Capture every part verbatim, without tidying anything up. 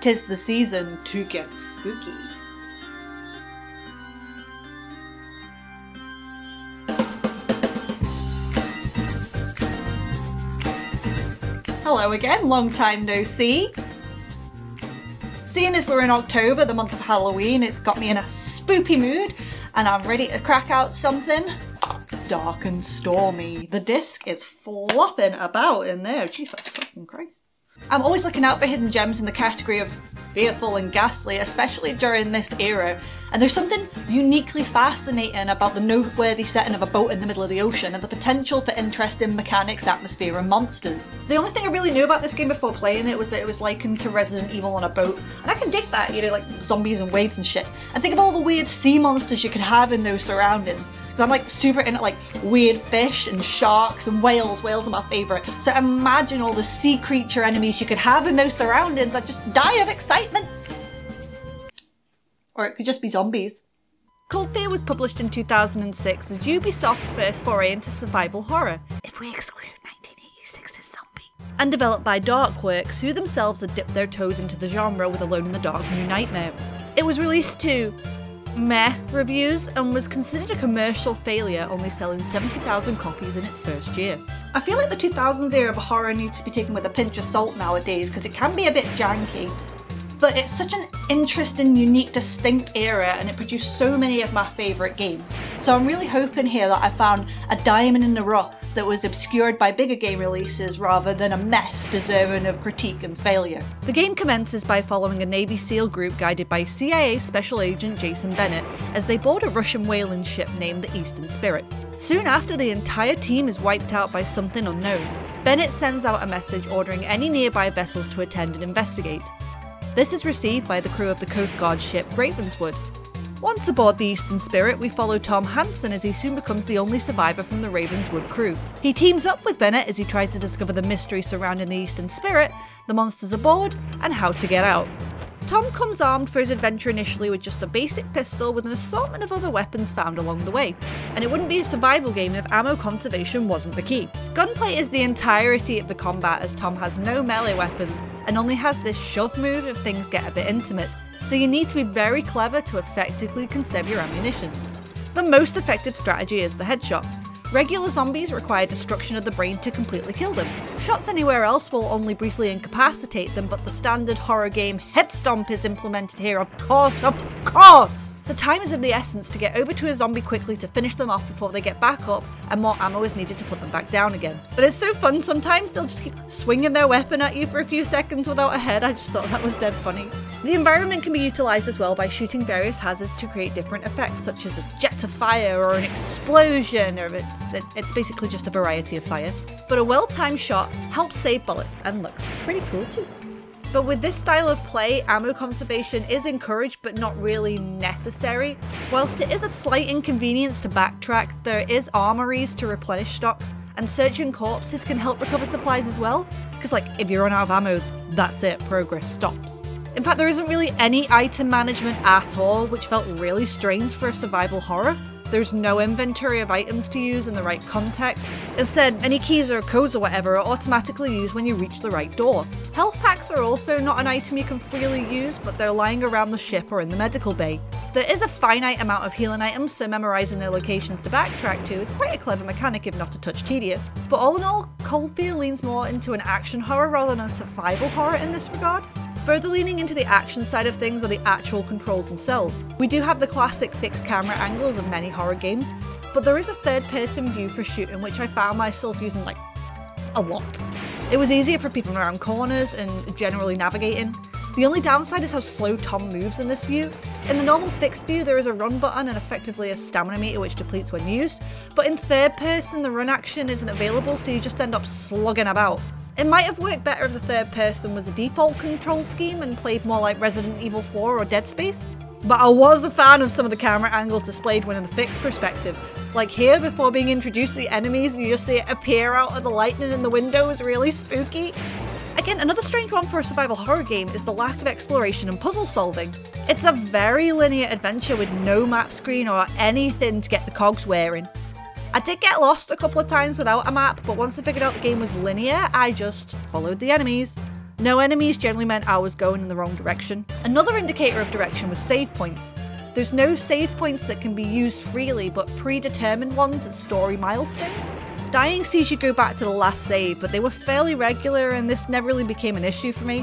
'Tis the season to get spooky. Hello again, long time no see. Seeing as we're in October, the month of Halloween, it's got me in a spoopy mood and I'm ready to crack out something dark and stormy. The disc is flopping about in there. Jesus fucking Christ. I'm always looking out for hidden gems in the category of fearful and ghastly, especially during this era, and there's something uniquely fascinating about the noteworthy setting of a boat in the middle of the ocean and the potential for interesting mechanics, atmosphere and monsters. The only thing I really knew about this game before playing it was that it was likened to Resident Evil on a boat, and I can dig that, you know, like zombies and waves and shit, and think of all the weird sea monsters you could have in those surroundings. I'm like super into like weird fish and sharks and whales. Whales are my favourite. So imagine all the sea creature enemies you could have in those surroundings. I'd just die of excitement. Or it could just be zombies. Cold Fear was published in two thousand six as Ubisoft's first foray into survival horror, if we exclude nineteen eighty-six's Zombie, and developed by Darkworks, who themselves had dipped their toes into the genre with Alone in the Dark New Nightmare. It was released to meh reviews and was considered a commercial failure, only selling seventy thousand copies in its first year. I feel like the two thousands era of horror needs to be taken with a pinch of salt nowadays because it can be a bit janky, but it's such an interesting, unique, distinct era and it produced so many of my favourite games. So I'm really hoping here that I found a diamond in the rough that was obscured by bigger game releases rather than a mess deserving of critique and failure. The game commences by following a Navy SEAL group guided by C I A Special Agent Jason Bennett as they board a Russian whaling ship named the Eastern Spirit. Soon after, the entire team is wiped out by something unknown. Bennett sends out a message ordering any nearby vessels to attend and investigate. This is received by the crew of the Coast Guard ship Ravenswood. Once aboard the Eastern Spirit, we follow Tom Hansen as he soon becomes the only survivor from the Ravenswood crew. He teams up with Bennett as he tries to discover the mystery surrounding the Eastern Spirit, the monsters aboard, and how to get out. Tom comes armed for his adventure initially with just a basic pistol with an assortment of other weapons found along the way, and it wouldn't be a survival game if ammo conservation wasn't the key. Gunplay is the entirety of the combat as Tom has no melee weapons and only has this shove move if things get a bit intimate, so you need to be very clever to effectively conserve your ammunition. The most effective strategy is the headshot. Regular zombies require destruction of the brain to completely kill them. Shots anywhere else will only briefly incapacitate them, but the standard horror game head stomp is implemented here, of course, of course! So time is of the essence to get over to a zombie quickly to finish them off before they get back up, and more ammo is needed to put them back down again. But it's so fun sometimes, they'll just keep swinging their weapon at you for a few seconds without a head. I just thought that was dead funny. The environment can be utilised as well by shooting various hazards to create different effects, such as a jet of fire or an explosion, or it's, it's basically just a variety of fire. But a well-timed shot helps save bullets and looks pretty cool too. But with this style of play, ammo conservation is encouraged but not really necessary. Whilst it is a slight inconvenience to backtrack, there is armories to replenish stocks, and searching corpses can help recover supplies as well, because like if you run out of ammo, that's it, progress stops. In fact, there isn't really any item management at all, which felt really strange for a survival horror. There's no inventory of items to use in the right context. Instead, any keys or codes or whatever are automatically used when you reach the right door. Health packs are also not an item you can freely use, but they're lying around the ship or in the medical bay. There is a finite amount of healing items, so memorising their locations to backtrack to is quite a clever mechanic, if not a touch tedious. But all in all, Cold Fear leans more into an action horror rather than a survival horror in this regard. Further leaning into the action side of things are the actual controls themselves. We do have the classic fixed camera angles of many horror games, but there is a third person view for shooting which I found myself using like a lot. It was easier for peeping around corners and generally navigating. The only downside is how slow Tom moves in this view. In the normal fixed view there is a run button and effectively a stamina meter which depletes when used, but in third person the run action isn't available so you just end up slugging about. It might have worked better if the third person was a default control scheme and played more like Resident Evil four or Dead Space. But I was a fan of some of the camera angles displayed when in the fixed perspective. Like here, before being introduced to the enemies, you just see it appear out of the lightning in the window is really spooky. Again, another strange one for a survival horror game is the lack of exploration and puzzle solving. It's a very linear adventure with no map screen or anything to get the cogs wearing. I did get lost a couple of times without a map, but once I figured out the game was linear, I just followed the enemies. No enemies generally meant I was going in the wrong direction. Another indicator of direction was save points. There's no save points that can be used freely, but predetermined ones at story milestones. Dying sees you go back to the last save, but they were fairly regular and this never really became an issue for me.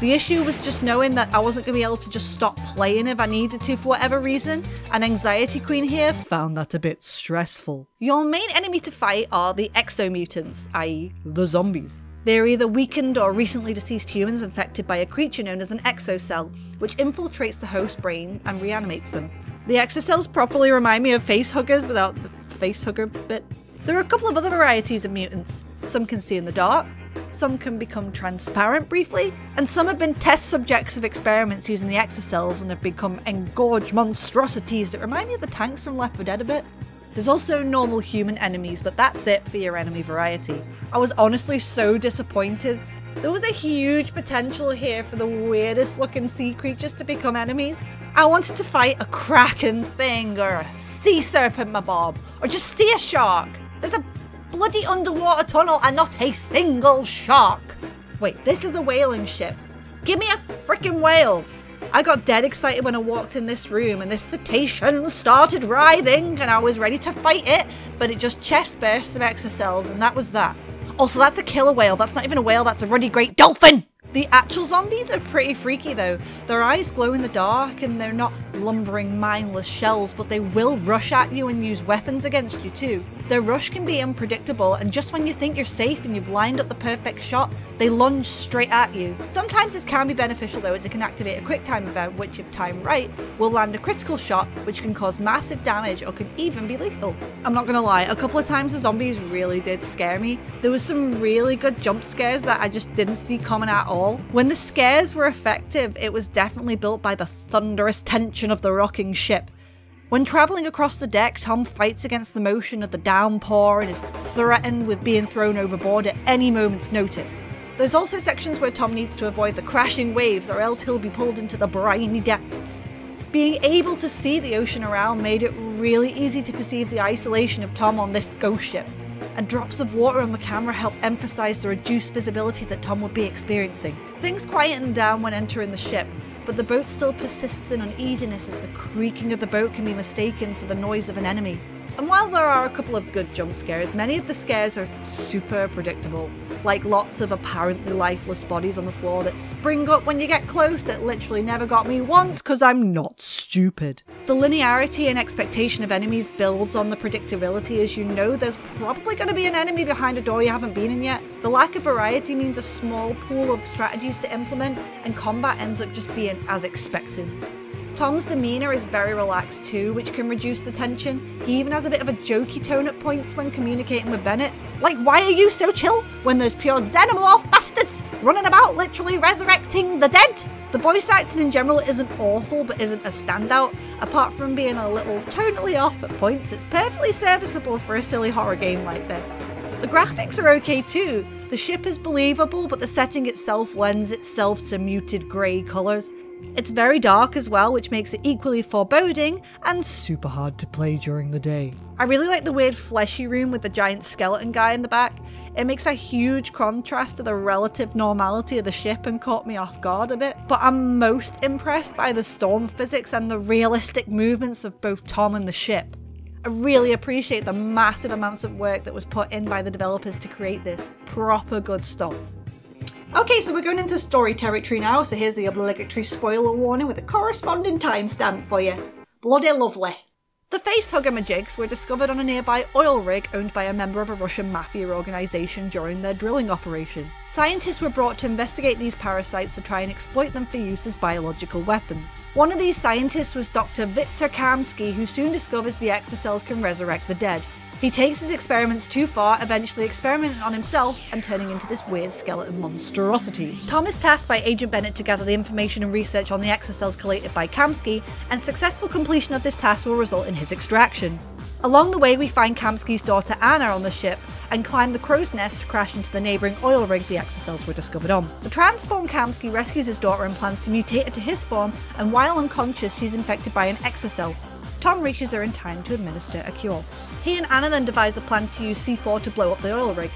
The issue was just knowing that I wasn't going to be able to just stop playing if I needed to for whatever reason, and Anxiety Queen here found that a bit stressful. Your main enemy to fight are the exomutants, that is the zombies. They are either weakened or recently deceased humans infected by a creature known as an exocell, which infiltrates the host brain and reanimates them. The exocells properly remind me of facehuggers without the facehugger bit. There are a couple of other varieties of mutants. Some can see in the dark, some can become transparent briefly, and some have been test subjects of experiments using the exocells and have become engorged monstrosities that remind me of the tanks from Left four Dead a bit. There's also normal human enemies, but that's it for your enemy variety. I was honestly so disappointed. There was a huge potential here for the weirdest looking sea creatures to become enemies. I wanted to fight a kraken thing, or a sea serpent mabob, or just see a shark. There's a bloody underwater tunnel and not a single shark. Wait, this is a whaling ship. Give me a frickin' whale. I got dead excited when I walked in this room and this cetacean started writhing and I was ready to fight it, but it just chest bursts of exocells and that was that. Also, that's a killer whale. That's not even a whale, that's a ruddy great dolphin! The actual zombies are pretty freaky though. Their eyes glow in the dark and they're not lumbering mindless shells, but they will rush at you and use weapons against you too. Their rush can be unpredictable, and just when you think you're safe and you've lined up the perfect shot, they lunge straight at you. Sometimes this can be beneficial though, as it can activate a quick time event which, if timed right, will land a critical shot which can cause massive damage or can even be lethal. I'm not gonna lie, a couple of times the zombies really did scare me. There was some really good jump scares that I just didn't see coming at all. When the scares were effective, it was definitely built by the thunderous tension of the rocking ship. When travelling across the deck, Tom fights against the motion of the downpour and is threatened with being thrown overboard at any moment's notice. There's also sections where Tom needs to avoid the crashing waves or else he'll be pulled into the briny depths. Being able to see the ocean around made it really easy to perceive the isolation of Tom on this ghost ship, and drops of water on the camera helped emphasise the reduced visibility that Tom would be experiencing. Things quieten down when entering the ship, but the boat still persists in uneasiness as the creaking of the boat can be mistaken for the noise of an enemy. And while there are a couple of good jump scares, many of the scares are super predictable. Like lots of apparently lifeless bodies on the floor that spring up when you get close that literally never got me once because I'm not stupid. The linearity and expectation of enemies builds on the predictability, as you know there's probably going to be an enemy behind a door you haven't been in yet. The lack of variety means a small pool of strategies to implement and combat ends up just being as expected. Tom's demeanour is very relaxed too, which can reduce the tension. He even has a bit of a jokey tone at points when communicating with Bennett. Like, why are you so chill when there's pure xenomorph bastards running about literally resurrecting the dead? The voice acting in general isn't awful but isn't a standout. Apart from being a little tonally off at points, it's perfectly serviceable for a silly horror game like this. The graphics are okay too. The ship is believable, but the setting itself lends itself to muted grey colours. It's very dark as well, which makes it equally foreboding and super hard to play during the day. I really like the weird fleshy room with the giant skeleton guy in the back. It makes a huge contrast to the relative normality of the ship and caught me off guard a bit. But I'm most impressed by the storm physics and the realistic movements of both Tom and the ship. I really appreciate the massive amounts of work that was put in by the developers to create this. Proper good stuff. Okay, so we're going into story territory now, so here's the obligatory spoiler warning with a corresponding timestamp for you. Bloody lovely. The facehugger majigs were discovered on a nearby oil rig owned by a member of a Russian mafia organisation during their drilling operation. Scientists were brought to investigate these parasites to try and exploit them for use as biological weapons. One of these scientists was Doctor Viktor Kamsky, who soon discovers the exocells can resurrect the dead. He takes his experiments too far, eventually experimenting on himself and turning into this weird skeleton monstrosity. Tom is tasked by Agent Bennett to gather the information and research on the exocells collated by Kamsky, and successful completion of this task will result in his extraction. Along the way we find Kamsky's daughter Anna on the ship, and climb the crow's nest to crash into the neighbouring oil rig the exocells were discovered on. The transformed Kamsky rescues his daughter and plans to mutate her to his form, and while unconscious she's infected by an exocell. Tom reaches her in time to administer a cure. He and Anna then devise a plan to use C four to blow up the oil rig.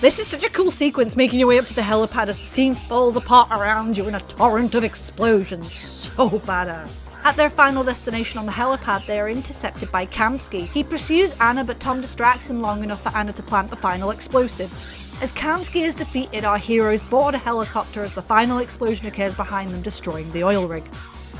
This is such a cool sequence, making your way up to the helipad as the scene falls apart around you in a torrent of explosions. So badass. At their final destination on the helipad, they are intercepted by Kamsky. He pursues Anna, but Tom distracts him long enough for Anna to plant the final explosives. As Kamsky is defeated, our heroes board a helicopter as the final explosion occurs behind them, destroying the oil rig.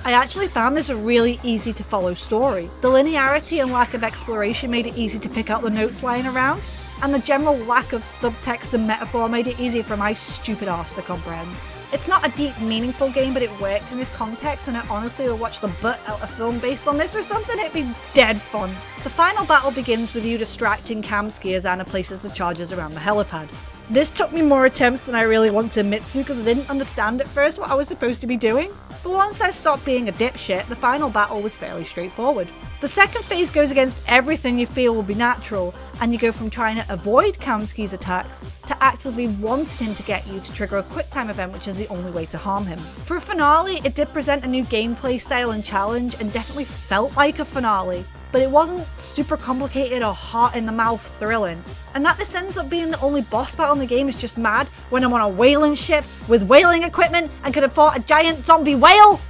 I actually found this a really easy to follow story. The linearity and lack of exploration made it easy to pick out the notes lying around, and the general lack of subtext and metaphor made it easier for my stupid arse to comprehend. It's not a deep, meaningful game, but it worked in this context, and I honestly would watch the butt out of film based on this or something. It'd be dead fun. The final battle begins with you distracting Kamsky as Anna places the charges around the helipad. This took me more attempts than I really want to admit to, because I didn't understand at first what I was supposed to be doing. But once I stopped being a dipshit, the final battle was fairly straightforward. The second phase goes against everything you feel will be natural, and you go from trying to avoid Kamsky's attacks to actively wanting him to get you to trigger a quick time event, which is the only way to harm him. For a finale, it did present a new gameplay style and challenge, and definitely felt like a finale. But it wasn't super complicated or heart in the mouth thrilling. And that this ends up being the only boss battle in the game is just mad, when I'm on a whaling ship with whaling equipment and could have fought a giant zombie whale!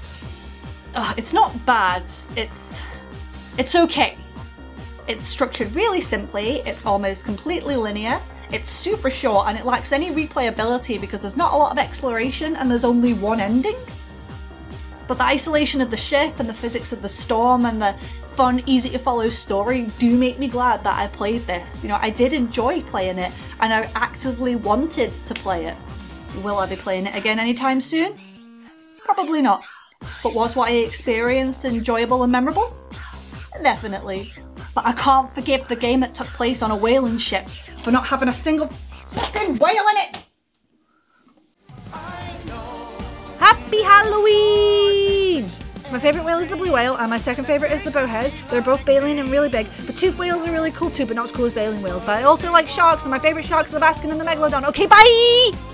Ugh, it's not bad, it's... it's okay. It's structured really simply, it's almost completely linear, it's super short, and it lacks any replayability because there's not a lot of exploration and there's only one ending. But the isolation of the ship and the physics of the storm and the fun, easy to follow story do make me glad that I played this. You know, I did enjoy playing it, and I actively wanted to play it. Will I be playing it again anytime soon? Probably not. But was what I experienced enjoyable and memorable? Definitely. But I can't forgive the game that took place on a whaling ship for not having a single fucking whale in it! Happy Halloween! My favourite whale is the blue whale, and my second favourite is the bowhead. They're both baleen and really big, but toothed whales are really cool too, but not as cool as baleen whales. But I also like sharks, and my favourite sharks are the Baskin and the Megalodon. Okay, bye!